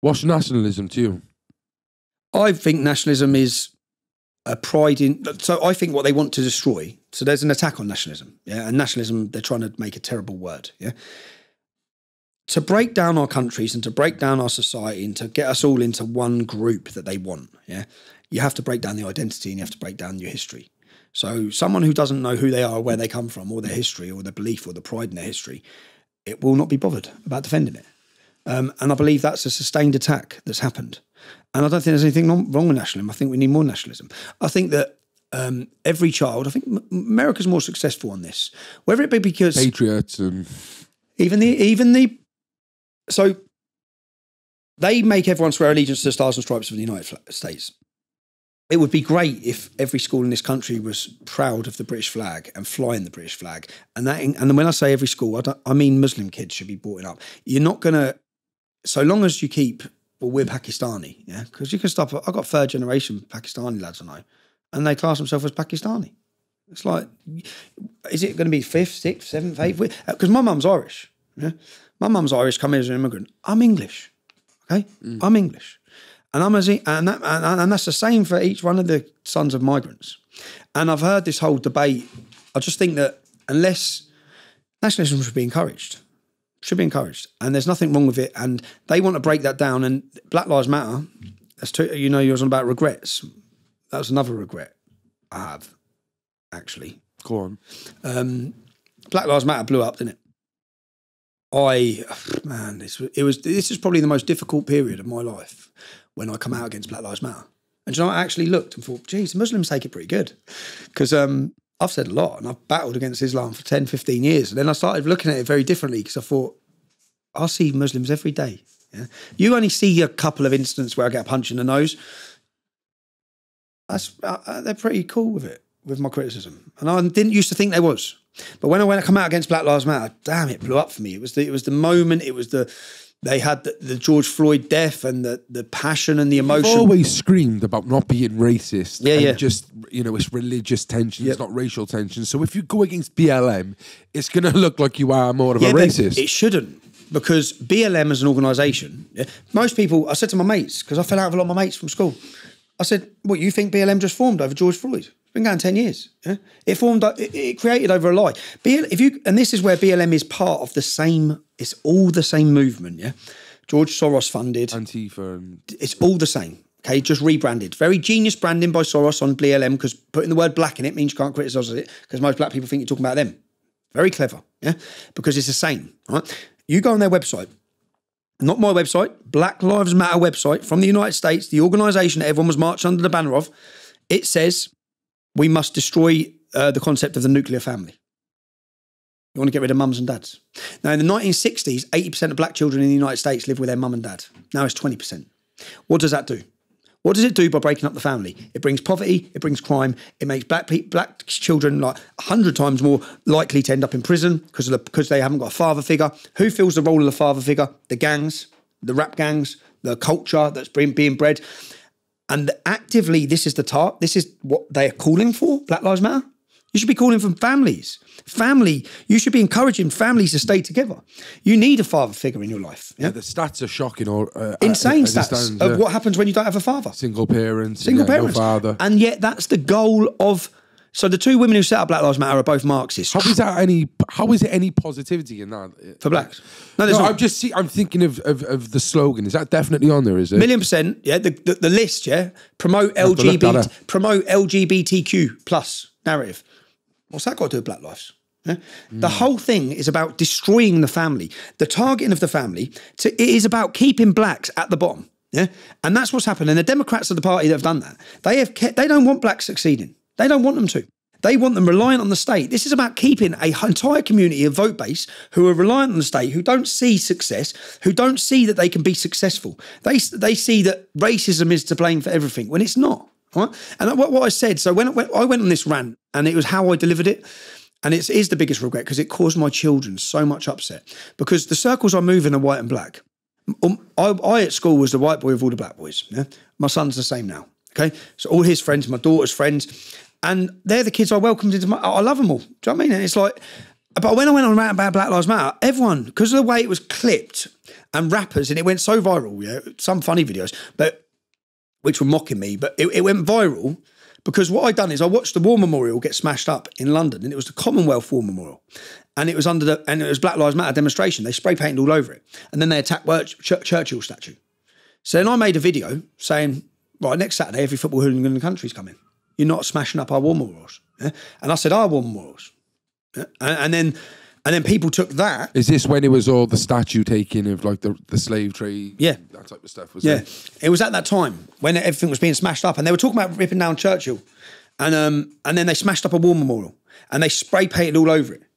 What's nationalism to you? I think nationalism is a pride in... So I think what they want to destroy... So there's an attack on nationalism. Yeah, and nationalism, they're trying to make a terrible word. Yeah, to break down our countries and to break down our society and to get us all into one group that they want. Yeah, you have to break down the identity and you have to break down your history. So someone who doesn't know who they are, where they come from, or their history, or their belief, or the pride in their history, it will not be bothered about defending it. And I believe that's a sustained attack that's happened. And I don't think there's anything wrong with nationalism. I think we need more nationalism. I think that every child, I think America's more successful on this, whether it be because... Patriots and... So they make everyone swear allegiance to the stars and stripes of the United States. It would be great if every school in this country was proud of the British flag and flying the British flag. And that, and when I say every school, I mean Muslim kids should be brought up. You're not going to, so long as you keep, well, we're Pakistani, yeah? Because you can stop, I've got third generation Pakistani lads I know, and they class themselves as Pakistani. It's like, is it going to be fifth, sixth, seventh, eighth? Because my mum's Irish, yeah? My mum's Irish, come here as an immigrant. I'm English, okay? I'm English. And that's the same for each one of the sons of migrants. And I've heard this whole debate. I just think that unless nationalism should be encouraged, and there's nothing wrong with it. And they want to break that down. And Black Lives Matter, that's too, you know, you was on about regrets. That was another regret I have, actually. Go on. Black Lives Matter blew up, didn't it? This is probably the most difficult period of my life, when I come out against Black Lives Matter. And you know, I actually looked and thought, geez, the Muslims take it pretty good. Because I've said a lot and I've battled against Islam for 10, 15 years. And then I started looking at it very differently because I thought, I see Muslims every day. Yeah? You only see a couple of incidents where I get a punch in the nose. They're pretty cool with it, with my criticism. And I didn't used to think they was. But when I went to come out against Black Lives Matter, damn, it blew up for me. It was the moment, it was the... They had the George Floyd death and the passion and the emotion. You've always screamed about not being racist. Yeah, and yeah. Just, you know, it's religious tension, yep. It's not racial tension. So if you go against BLM, it's going to look like you are more of a racist. It shouldn't, because BLM as an organisation, yeah, most people, I said to my mates, because I fell out with a lot of my mates from school, I said, what, you think BLM just formed over George Floyd? It's been going 10 years. Yeah? It created over a lie. And this is where BLM is part of the same, it's all the same movement, yeah? George Soros funded. Antifa. It's all the same, okay? Just rebranded. Very genius branding by Soros on BLM, because putting the word black in it means you can't criticise it, because most black people think you're talking about them. Very clever, yeah? Because it's the same, right? You go on their website. Not my website, Black Lives Matter website from the United States, the organisation that everyone was marched under the banner of, it says we must destroy the concept of the nuclear family. You want to get rid of mums and dads. Now, in the 1960s, 80% of black children in the United States live with their mum and dad. Now it's 20%. What does that do? What does it do by breaking up the family? It brings poverty, it brings crime, it makes black children like 100 times more likely to end up in prison because they haven't got a father figure. Who fills the role of the father figure? The gangs, the rap gangs, the culture that's being bred. And actively, this is what they are calling for, Black Lives Matter. You should be calling for families. You should be encouraging families to stay together. You need a father figure in your life. Yeah, yeah, the stats are shocking. Insane stats of what happens when you don't have a father. Single parents. No father. And yet that's the goal of... So the two women who set up Black Lives Matter are both Marxists. How is there any positivity in that? For blacks? No, there's not. I'm thinking of the slogan. Is that definitely on there, is it? 1,000,000%, yeah. The list, yeah. Promote LGBTQ plus narrative. What's that got to do with black lives? Yeah? The whole thing is about destroying the family. The targeting of the family, it is about keeping blacks at the bottom. Yeah? And that's what's happened. And the Democrats of the party that have done that, they don't want blacks succeeding. They don't want them to. They want them reliant on the state. This is about keeping an entire community of vote base who are reliant on the state, who don't see success, who don't see that they can be successful. They see that racism is to blame for everything when it's not. Right? And what I said, so when I went on this rant, and it was how I delivered it, and it is the biggest regret because it caused my children so much upset. Because the circles I move in are white and black. I at school was the white boy of all the black boys. Yeah? My son's the same now. Okay, so all his friends, my daughter's friends, and they're the kids I welcomed into my... I love them all. Do you know what I mean? And it's like... But when I went on about Black Lives Matter, everyone, because of the way it was clipped and rappers, and it went so viral, yeah, some funny videos, but which were mocking me, but it went viral because what I'd done is I watched the War Memorial get smashed up in London, and it was the Commonwealth War Memorial, and it was and it was Black Lives Matter demonstration. They spray painted all over it, and then they attacked Churchill's statue. So then I made a video saying, right, next Saturday, every football hooligan in the country's coming. You're not smashing up our war memorials. Yeah? And I said, our war memorials. Yeah? And then people took that. Is this when it was all the statue taking of like the slave trade? Yeah. That type of stuff, was yeah. it? Yeah. It was at that time when everything was being smashed up, and they were talking about ripping down Churchill. And then they smashed up a war memorial and they spray painted all over it.